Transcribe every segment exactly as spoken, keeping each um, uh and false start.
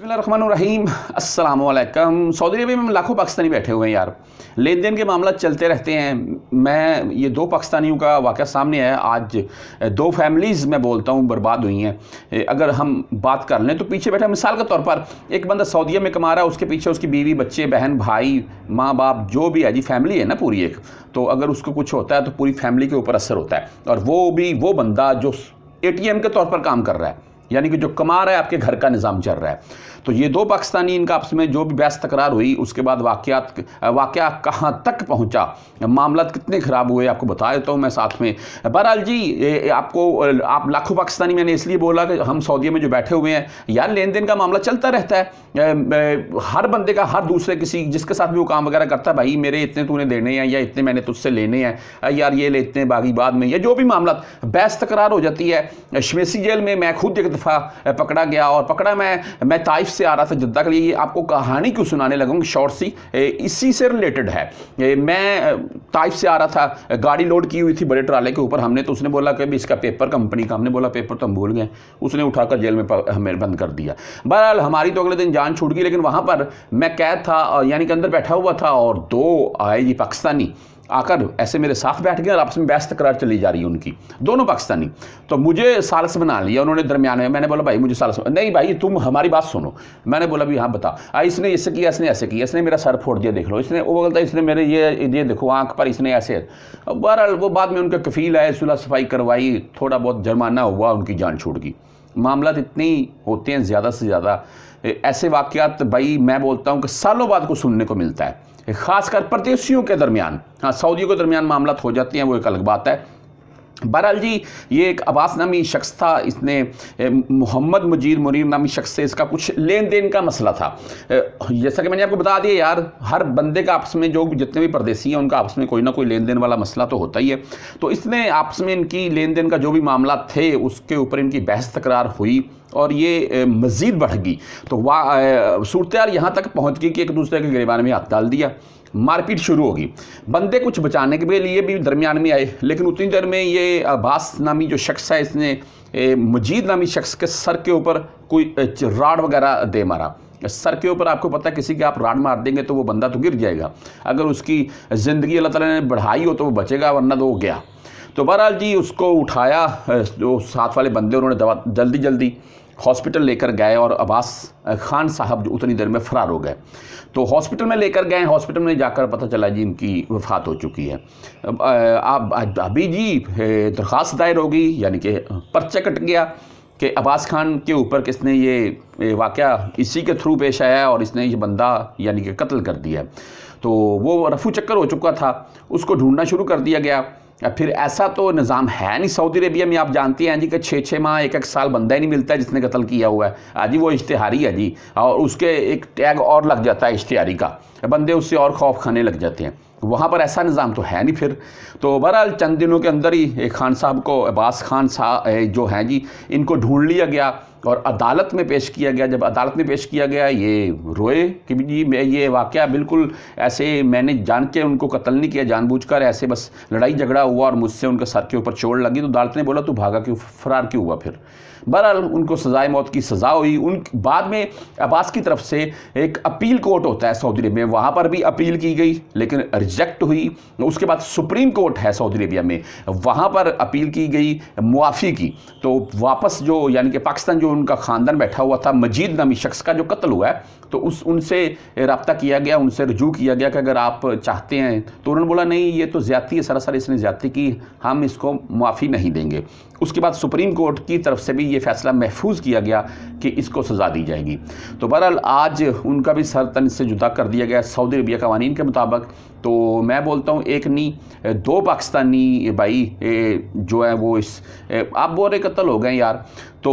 बिस्मिल्लाहिर्रहमानिर्रहीम। अस्सलाम वालेकुम। सऊदी अरबिया में लाखों पाकिस्तानी बैठे हुए हैं यार, लेन देन के मामला चलते रहते हैं। मैं ये दो पाकिस्तानियों का वाक़या सामने आया आज, दो फैमिलीज़ मैं बोलता हूँ बर्बाद हुई हैं। अगर हम बात कर लें तो पीछे बैठा मिसाल के तौर पर एक बंदा सऊदीया में कमा रहा है, उसके पीछे उसकी बीवी, बच्चे, बहन, भाई, माँ बाप जो भी है जी, फैमिली है ना पूरी एक, तो अगर उसको कुछ होता है तो पूरी फैमिली के ऊपर असर होता है। और वो भी वो बंदा जो ए टी एम के तौर पर काम कर रहा है, यानी कि जो कमा रहा है आपके घर का निज़ाम चल रहा है। तो ये दो पाकिस्तानी, इनका आपस में जो भी बहस तकरार हुई, उसके बाद वाक़यात वाक़या कहाँ तक पहुँचा, मामला कितने ख़राब हुए, आपको बता देता हूँ मैं साथ में। बहरहाल जी आपको आप लाखों पाकिस्तानी, मैंने इसलिए बोला कि हम सऊदीया में जो बैठे हुए हैं यार, लेन देन का मामला चलता रहता है। हर बंदे का, हर दूसरे किसी जिसके साथ भी वो काम वगैरह करता है, भाई मेरे इतने तूने देने हैं या इतने मैंने तुझसे लेने हैं, यार ये लेते हैं बागी बाद में, या जो भी मामला बहस तकरार हो जाती है। शमेसी जेल में मैं खुद एक दफ़ा पकड़ा गया, और पकड़ा मैं मैं ताइफ से आ रहा था जद्दा के लिए। ये आपको कहानी क्यों सुनाने लगूंगा, शॉर्ट सी इसी से रिलेटेड है। मैं ताइफ से आ रहा था, गाड़ी लोड की हुई थी बड़े ट्राले के ऊपर हमने, तो उसने बोला कि इसका पेपर कंपनी का, हमने बोला पेपर तो हम भूल गए, उसने उठाकर जेल में हमें बंद कर दिया। बहरहाल हमारी तो अगले दिन जान छूट गई, लेकिन वहाँ पर मैं कैद था, यानी कि अंदर बैठा हुआ था, और दो आए जी पाकिस्तानी आकर ऐसे मेरे साथ बैठ गए और आपस में बहस तकरार चली जा रही है उनकी, दोनों पाकिस्तानी। तो मुझे सालस बना लिया उन्होंने दरमियान में। मैंने बोला भाई मुझे सालस, नहीं भाई तुम हमारी बात सुनो। मैंने बोला भी हाँ बता, इसने इससे किया, इसने ऐसे किया, इसने मेरा सर फोड़ दिया, देख लो इसने वो बोलता, इसने मेरे ये ये देखो आँख पर, इसने ऐसे। बहरहाल वो बाद में उनके कफील आए, सुलह सफाई करवाई, थोड़ा बहुत जुर्माना हुआ, उनकी जान छूट गई। मामला इतने ही होते हैं ज़्यादा से ज़्यादा। ऐसे वाक़यात भाई मैं बोलता हूँ कि सालों बाद को सुनने को मिलता है, ख़ासकर परदेशियों के दरमियान। हाँ, सऊदियों के दरमियान मामला हो जाती हैं, वो एक अलग बात है। बहरहाल जी ये एक अब्बास नामी शख्स था, इसने मोहम्मद मुजीद मुनीर नामी शख्स से इसका कुछ लेन देन का मसला था। जैसा कि मैंने आपको बता दिया यार, हर बंदे का आपस में, जो जितने भी परदेसी हैं उनका आपस में कोई ना कोई लेन देन वाला मसला तो होता ही है। तो इसने आपस में इनकी लेन देन का जो भी मामला थे उसके ऊपर इनकी बहस तकरार हुई, और ये मज़ीद बढ़ गई। तो वाह सूरत यार यहाँ तक पहुँच गई कि एक दूसरे के गिरेबान में हाथ डाल दिया, मारपीट शुरू होगी। बंदे कुछ बचाने के लिए भी दरमियान में आए, लेकिन उतनी देर में ये अब्बास नामी जो शख्स है इसने ए, मुजीद नामी शख्स के सर के ऊपर कोई राड वगैरह दे मारा। सर के ऊपर आपको पता है किसी के आप राड मार देंगे तो वो बंदा तो गिर जाएगा, अगर उसकी ज़िंदगी अल्लाह ताला ने बढ़ाई हो तो वो बचेगा, वरना तो वो गया। तो बहरहाल जी उसको उठाया जो साथ वाले बंदे, उन्होंने जल्दी जल्दी हॉस्पिटल लेकर गए, और अब्बास खान साहब जो उतनी देर में फ़रार हो गए। तो हॉस्पिटल में लेकर गए, हॉस्पिटल में जाकर पता चला जी इनकी वफ़ात हो चुकी है। अब अभी जी दरख्वास्त दायर होगी, यानी कि पर्चा कट गया कि अब्बास खान के ऊपर किसने ये वाक़या इसी के थ्रू पेश आया, और इसने ये बंदा यानी कि कत्ल कर दिया। तो वो रफू चक्कर हो चुका था, उसको ढूंढना शुरू कर दिया गया। फिर ऐसा तो निज़ाम है नहीं सऊदी अरबिया में, आप जानती हैं जी कि छः छः माह एक एक साल बंदा ही नहीं मिलता है जिसने कत्ल किया हुआ है। आजी वो इश्तिहारी है जी, और उसके एक टैग और लग जाता है इश्तिहारी का, बंदे उससे और खौफ खाने लग जाते हैं। वहाँ पर ऐसा निज़ाम तो है नहीं। फिर तो बहरहाल चंद दिनों के अंदर ही खान साहब को, अब्बास खान साहब जो हैं जी, इनको ढूंढ लिया गया और अदालत में पेश किया गया। जब अदालत में पेश किया गया ये रोए कि जी मैं ये वाक़या बिल्कुल ऐसे मैंने जान के उनको कत्ल नहीं किया जानबूझकर, ऐसे बस लड़ाई झगड़ा हुआ और मुझसे उनके सर के ऊपर चोट लगी। तो अदालत ने बोला तू भागा क्यों, फरार क्यों हुआ। फिर बहरहाल उनको सजाए मौत की सज़ा हुई। उन बाद में अब्बास की तरफ से एक अपील कोर्ट होता है सऊदी अरब में, वहाँ पर भी अपील की गई लेकिन रिजेक्ट हुई। उसके बाद सुप्रीम कोर्ट है सऊदी अरबिया में, वहाँ पर अपील की गई, मुआफ़ी की। तो वापस जो यानी कि पाकिस्तान जो उनका ख़ानदान बैठा हुआ था मजीद नामी शख्स का जो कत्ल हुआ है, तो उस उनसे रब्ता किया गया, उनसे रजू किया गया कि अगर आप चाहते हैं तो। उन्होंने बोला नहीं ये तो ज़्यादती है, सरासर इसने ज़्यादती की, हम इसको मुआफ़ी नहीं देंगे। उसके बाद सुप्रीम कोर्ट की तरफ से भी ये फैसला महफूज किया गया कि इसको सज़ा दी जाएगी। तो बहरहाल आज उनका भी सर तन से जुदा कर दिया गया सऊदी अरबिया कवानीन के मुताबिक। तो मैं बोलता हूँ एक नहीं दो पाकिस्तानी भाई जो है वो इस आप बोरे कत्ल हो गए यार। तो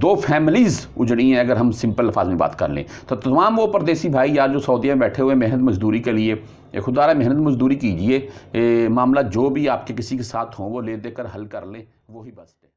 दो फैमिलीज़ उजड़ी हैं अगर हम सिंपल अल्फाज में बात कर लें तो। तमाम वो परदेसी भाई यार जो सऊदी में बैठे हुए मेहनत मजदूरी के लिए, खुदा रा मेहनत मजदूरी कीजिए, मामला जो भी आपके किसी के साथ हो वो ले देकर हल कर लें, वही बस है।